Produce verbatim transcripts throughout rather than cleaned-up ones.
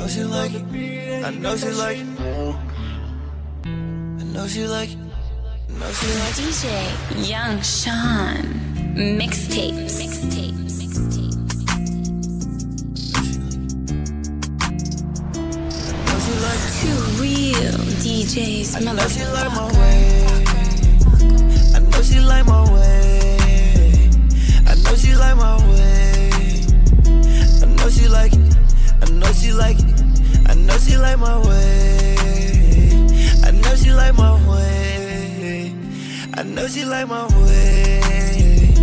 know she like it. I know she like it. I know she like it. I know she like it. D J Young Sean mixtapes. Mixtapes. Two real D Js, motherfucker. I know she like my way. I know she like my way. I know she like my way. I know she like it. I know she like it. I know she like my way. I know she like my way. I know she like my way.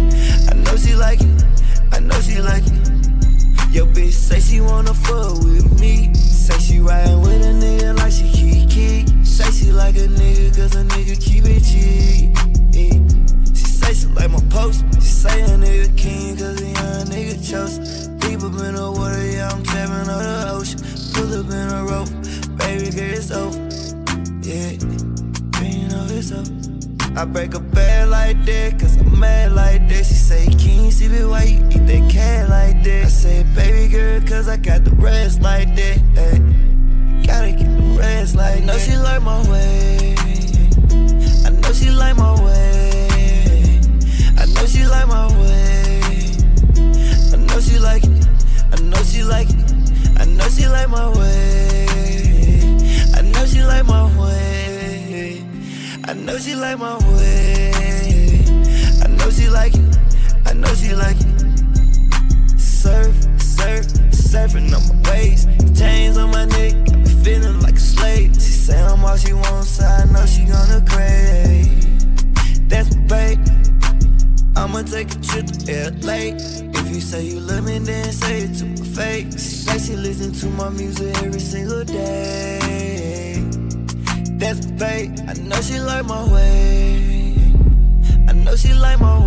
I know she like it. I know she like it. Yo, bitch say she wanna fuck with me. Say she riding with a nigga like she kiki. Say she like a nigga cause a nigga keep it G. She say she like my post. She say a nigga king cause a young nigga chose. Deep up in the water, yeah, I'm trapping on the ocean. Pull up in a rope, baby girl, it's over. Yeah, girl, you know it's over. I break a bed like that cause I'm mad like that. She say, can you see me why you eat that cat like that? I say, baby girl, cause I got the rest like that. Gotta get the rest like that. I know she like my way. I know she like my way. I know she like my way. I know she like it. I know she like it. I know she like my way. I know she like my way. I know she like my way. I know she like it. I know she like it. Surf, surf, surfing on my waves. Chains on my neck, got me feeling like a slave. She say I'm all she wants, so I know she gonna crave. That's my babe. I'ma take a trip to L A. If you say you love me, then say it to my face. She say she listen to my music every single day. That's my babe. I know she like my way. I know she like my way.